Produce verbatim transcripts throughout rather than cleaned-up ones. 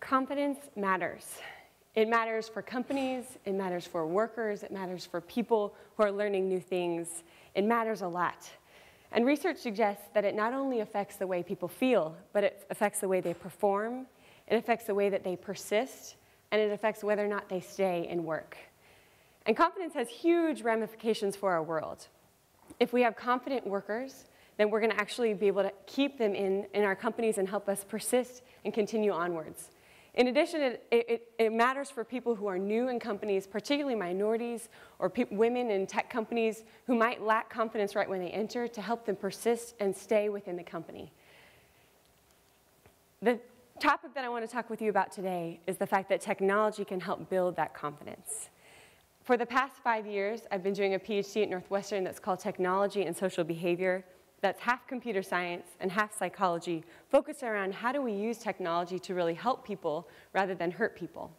Competence matters. It matters for companies, it matters for workers, it matters for people who are learning new things. It matters a lot. And research suggests that it not only affects the way people feel, but it affects the way they perform, it affects the way that they persist, and it affects whether or not they stay in work. And competence has huge ramifications for our world. If we have confident workers, then we're going to actually be able to keep them in, in our companies and help us persist and continue onwards. In addition, it, it, it matters for people who are new in companies, particularly minorities or women in tech companies who might lack confidence right when they enter, to help them persist and stay within the company. The topic that I want to talk with you about today is the fact that technology can help build that confidence. For the past five years, I've been doing a PhD at Northwestern that's called Technology and Social Behavior. That's half computer science and half psychology, focused around how do we use technology to really help people rather than hurt people.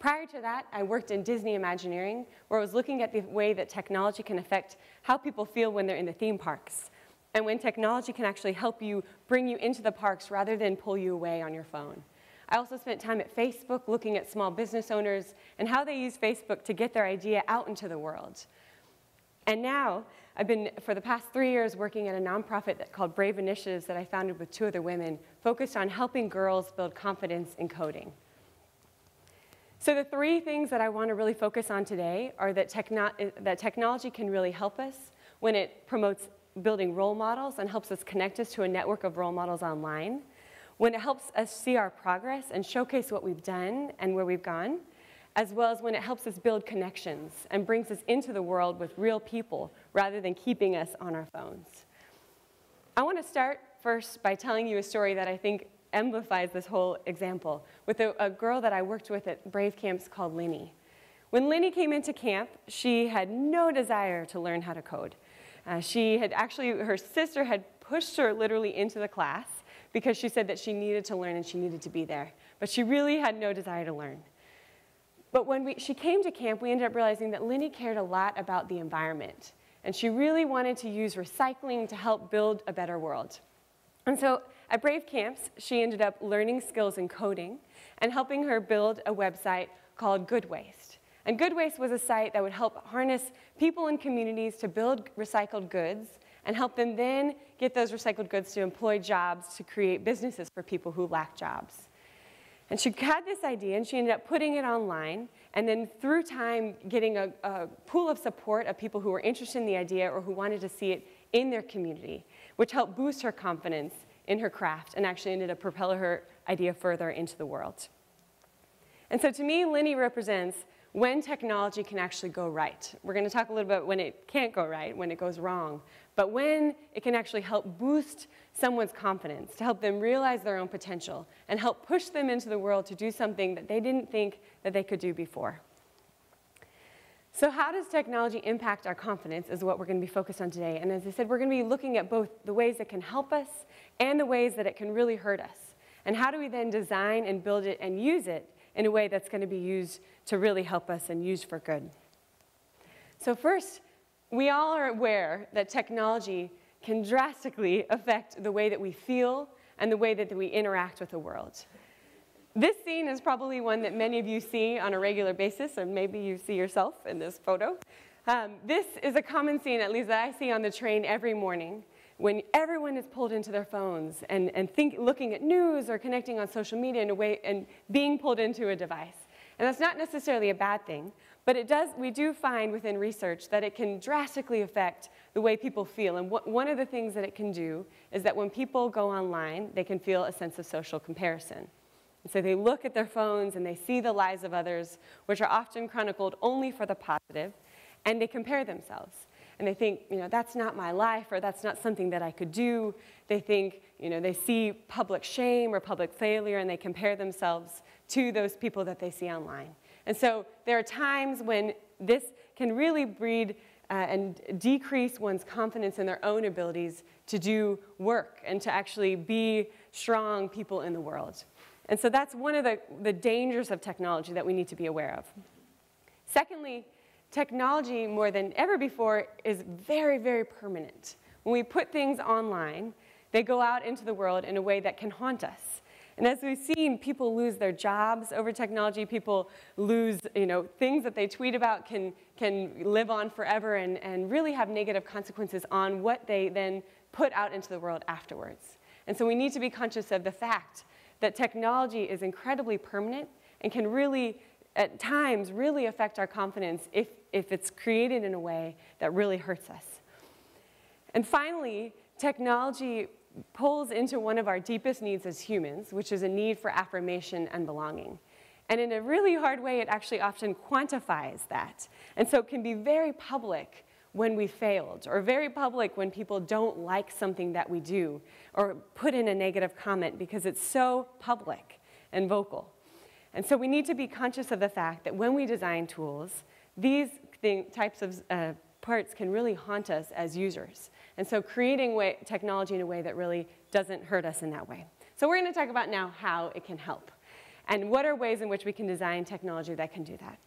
Prior to that, I worked in Disney Imagineering, where I was looking at the way that technology can affect how people feel when they're in the theme parks, and when technology can actually help you, bring you into the parks rather than pull you away on your phone. I also spent time at Facebook looking at small business owners and how they use Facebook to get their idea out into the world. And now, I've been, for the past three years, working at a nonprofit that called Brave Initiatives that I founded with two other women, focused on helping girls build confidence in coding. So the three things that I want to really focus on today are that, techno that technology can really help us when it promotes building role models and helps us connect us to a network of role models online, when it helps us see our progress and showcase what we've done and where we've gone, as well as when it helps us build connections and brings us into the world with real people rather than keeping us on our phones. I want to start first by telling you a story that I think amplifies this whole example with a, a girl that I worked with at Brave Camps called Linny. When Linny came into camp, she had no desire to learn how to code. Uh, she had actually, her sister had pushed her literally into the class because she said that she needed to learn and she needed to be there, but she really had no desire to learn. But when we, she came to camp, we ended up realizing that Linny cared a lot about the environment. And she really wanted to use recycling to help build a better world. And so at Brave Camps, she ended up learning skills in coding and helping her build a website called Good Waste. And Good Waste was a site that would help harness people and communities to build recycled goods and help them then get those recycled goods to employ jobs, to create businesses for people who lack jobs. And she had this idea, and she ended up putting it online, and then through time, getting a, a pool of support of people who were interested in the idea or who wanted to see it in their community, which helped boost her confidence in her craft and actually ended up propelling her idea further into the world. And so to me, Linny represents when technology can actually go right. We're going to talk a little bit about when it can't go right, when it goes wrong, but when it can actually help boost someone's confidence, to help them realize their own potential and help push them into the world to do something that they didn't think that they could do before. So how does technology impact our confidence is what we're going to be focused on today. And as I said, we're going to be looking at both the ways that can help us and the ways that it can really hurt us. And how do we then design and build it and use it in a way that's going to be used to really help us and used for good. So first, we all are aware that technology can drastically affect the way that we feel and the way that we interact with the world. This scene is probably one that many of you see on a regular basis, or maybe you see yourself in this photo. Um, this is a common scene, at least that I see on the train every morning, when everyone is pulled into their phones and, and think, looking at news or connecting on social media in a way and being pulled into a device. And that's not necessarily a bad thing, but it does, we do find within research that it can drastically affect the way people feel. And what, one of the things that it can do is that when people go online, they can feel a sense of social comparison. And so they look at their phones and they see the lives of others, which are often chronicled only for the positive, and they compare themselves. And they think, you know, that's not my life, or that's not something that I could do. They think, you know, they see public shame or public failure, and they compare themselves to those people that they see online. And so there are times when this can really breed uh, and decrease one's confidence in their own abilities to do work and to actually be strong people in the world. And so that's one of the, the dangers of technology that we need to be aware of. Secondly, technology, more than ever before, is very, very permanent. When we put things online, they go out into the world in a way that can haunt us. And as we've seen, people lose their jobs over technology. People lose, you know, things that they tweet about can, can live on forever and, and really have negative consequences on what they then put out into the world afterwards. And so we need to be conscious of the fact that technology is incredibly permanent and can really, at times, really affect our confidence if, if it's created in a way that really hurts us. And finally, technology pulls into one of our deepest needs as humans, which is a need for affirmation and belonging. And in a really hard way, it actually often quantifies that. And so it can be very public when we failed, or very public when people don't like something that we do, or put in a negative comment because it's so public and vocal. And so we need to be conscious of the fact that when we design tools, these thing, types of uh, parts can really haunt us as users. And so creating way, technology in a way that really doesn't hurt us in that way. So we're going to talk about now how it can help. And what are ways in which we can design technology that can do that?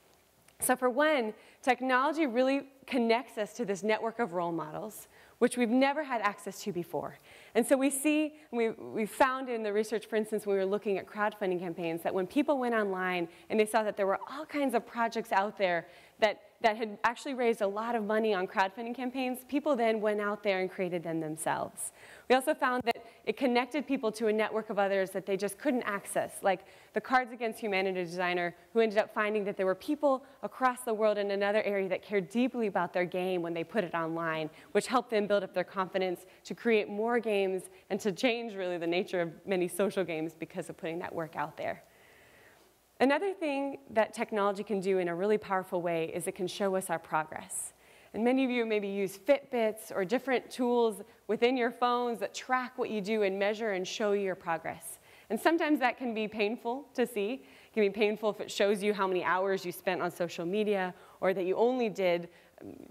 So for one, technology really connects us to this network of role models, which we've never had access to before. And so we see, we, we found in the research, for instance, when we were looking at crowdfunding campaigns, that when people went online and they saw that there were all kinds of projects out there that, that had actually raised a lot of money on crowdfunding campaigns, people then went out there and created them themselves. We also found that it connected people to a network of others that they just couldn't access, like the Cards Against Humanity designer, who ended up finding that there were people across the world in another area that cared deeply about their game when they put it online, which helped them build up their confidence to create more games and to change really the nature of many social games because of putting that work out there. Another thing that technology can do in a really powerful way is it can show us our progress. And many of you maybe use Fitbits or different tools within your phones that track what you do and measure and show your progress. And sometimes that can be painful to see. It can be painful if it shows you how many hours you spent on social media or that you only did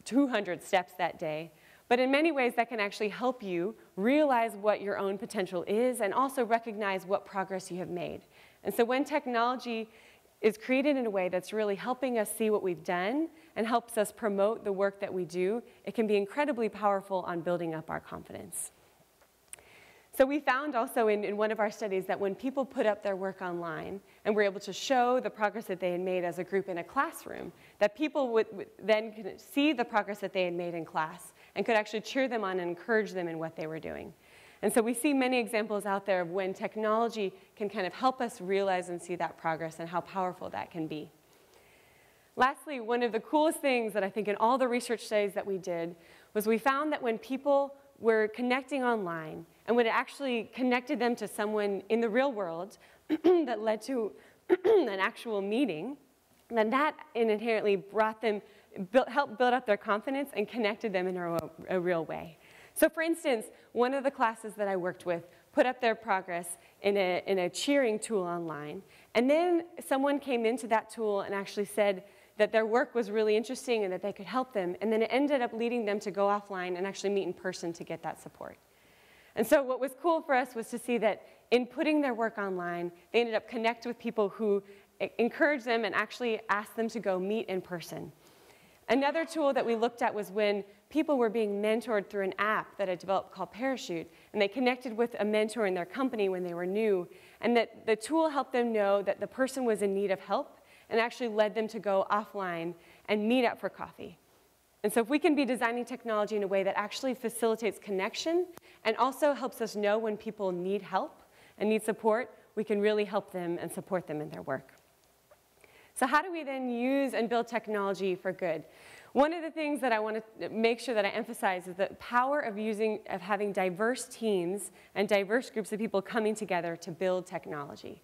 two hundred steps that day. But in many ways, that can actually help you realize what your own potential is and also recognize what progress you have made. And so when technology is created in a way that's really helping us see what we've done and helps us promote the work that we do, it can be incredibly powerful on building up our confidence. So we found also in, in one of our studies that when people put up their work online and were able to show the progress that they had made as a group in a classroom, that people would, would then could see the progress that they had made in class and could actually cheer them on and encourage them in what they were doing. And so we see many examples out there of when technology can kind of help us realize and see that progress and how powerful that can be. Lastly, one of the coolest things that I think in all the research studies that we did was we found that when people were connecting online and when it actually connected them to someone in the real world that led to an actual meeting, then that inherently brought them Built, helped build up their confidence and connected them in a, a real way. So for instance, one of the classes that I worked with put up their progress in a, in a cheering tool online. And then someone came into that tool and actually said that their work was really interesting and that they could help them. And then it ended up leading them to go offline and actually meet in person to get that support. And so what was cool for us was to see that in putting their work online, they ended up connecting with people who encouraged them and actually asked them to go meet in person. Another tool that we looked at was when people were being mentored through an app that I developed called Parachute, and they connected with a mentor in their company when they were new, and that the tool helped them know that the person was in need of help and actually led them to go offline and meet up for coffee. And so if we can be designing technology in a way that actually facilitates connection and also helps us know when people need help and need support, we can really help them and support them in their work. So how do we then use and build technology for good? One of the things that I want to make sure that I emphasize is the power of using, of having diverse teams and diverse groups of people coming together to build technology.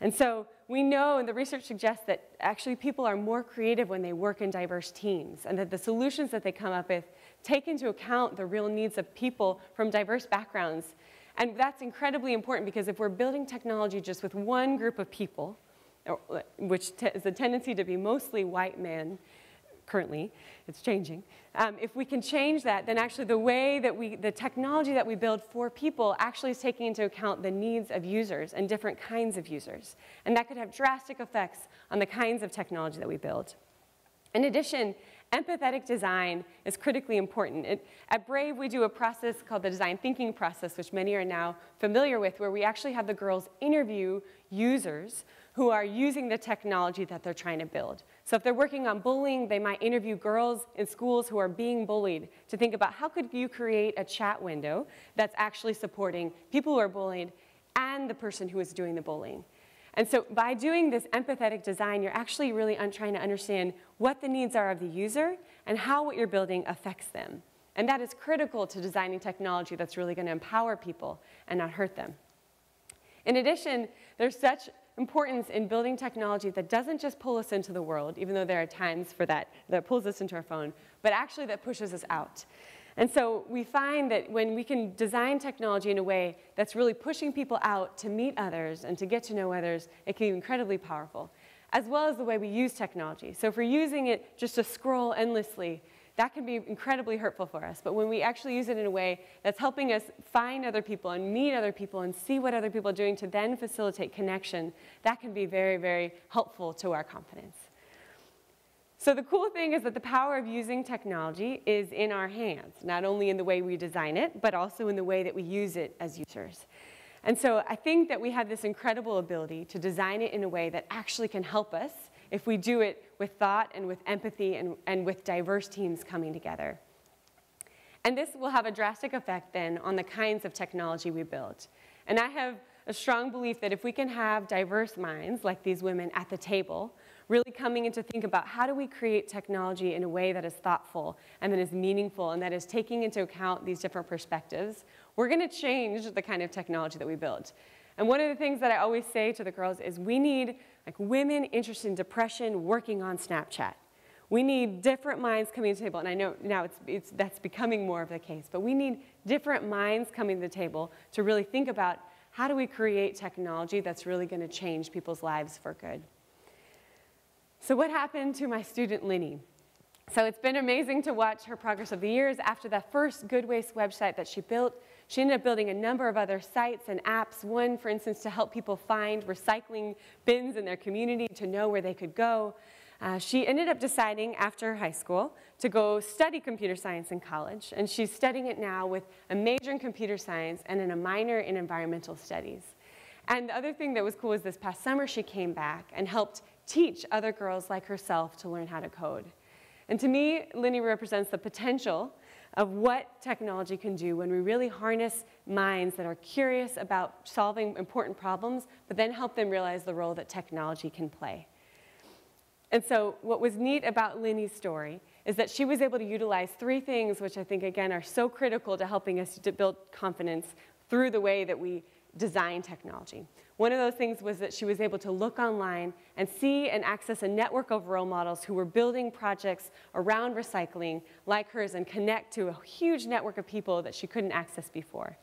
And so we know, and the research suggests that actually people are more creative when they work in diverse teams, and that the solutions that they come up with take into account the real needs of people from diverse backgrounds. And that's incredibly important because if we're building technology just with one group of people, which is a tendency to be mostly white men, currently, it's changing. Um, if we can change that, then actually the way that we, the technology that we build for people actually is taking into account the needs of users and different kinds of users. And that could have drastic effects on the kinds of technology that we build. In addition, empathetic design is critically important. It, at Brave, we do a process called the design thinking process, which many are now familiar with, where we actually have the girls interview users who are using the technology that they're trying to build. So if they're working on bullying, they might interview girls in schools who are being bullied to think about how could you create a chat window that's actually supporting people who are bullied and the person who is doing the bullying. And so by doing this empathetic design, you're actually really trying to understand what the needs are of the user and how what you're building affects them. And that is critical to designing technology that's really going to empower people and not hurt them. In addition, there's such importance in building technology that doesn't just pull us into the world, even though there are times for that, that pulls us into our phone, but actually that pushes us out. And so we find that when we can design technology in a way that's really pushing people out to meet others and to get to know others, it can be incredibly powerful, as well as the way we use technology. So if we're using it just to scroll endlessly, that can be incredibly hurtful for us. But when we actually use it in a way that's helping us find other people and meet other people and see what other people are doing to then facilitate connection, that can be very, very helpful to our confidence. So the cool thing is that the power of using technology is in our hands, not only in the way we design it, but also in the way that we use it as users. And so I think that we have this incredible ability to design it in a way that actually can help us if we do it with thought and with empathy and, and with diverse teams coming together. And this will have a drastic effect then on the kinds of technology we build. And I have a strong belief that if we can have diverse minds like these women at the table, really coming in to think about how do we create technology in a way that is thoughtful and that is meaningful and that is taking into account these different perspectives, we're going to change the kind of technology that we build. And one of the things that I always say to the girls is we need like women interested in depression working on Snapchat. We need different minds coming to the table, and I know now it's, it's, that's becoming more of the case, but we need different minds coming to the table to really think about how do we create technology that's really going to change people's lives for good. So what happened to my student, Linny? So it's been amazing to watch her progress over the years. After that first Good Waste website that she built, she ended up building a number of other sites and apps, one, for instance, to help people find recycling bins in their community to know where they could go. Uh, she ended up deciding after high school to go study computer science in college, and she's studying it now with a major in computer science and in a minor in environmental studies. And the other thing that was cool is this past summer she came back and helped teach other girls like herself to learn how to code. And to me, Linny represents the potential of what technology can do when we really harness minds that are curious about solving important problems, but then help them realize the role that technology can play. And so what was neat about Linny's story is that she was able to utilize three things which I think, again, are so critical to helping us to build confidence through the way that we design technology. One of those things was that she was able to look online and see and access a network of role models who were building projects around recycling like hers and connect to a huge network of people that she couldn't access before.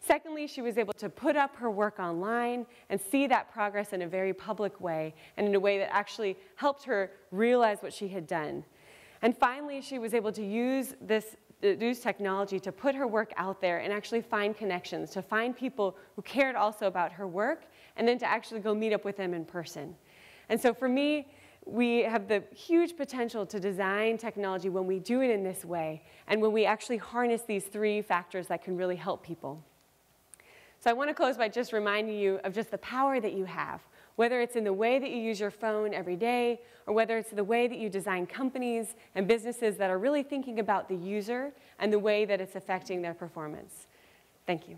Secondly, she was able to put up her work online and see that progress in a very public way and in a way that actually helped her realize what she had done. And finally, she was able to use this use technology to put her work out there and actually find connections, to find people who cared also about her work, and then to actually go meet up with them in person. And so for me, we have the huge potential to design technology when we do it in this way, and when we actually harness these three factors that can really help people. So I want to close by just reminding you of just the power that you have, whether it's in the way that you use your phone every day, or whether it's the way that you design companies and businesses that are really thinking about the user and the way that it's affecting their performance. Thank you.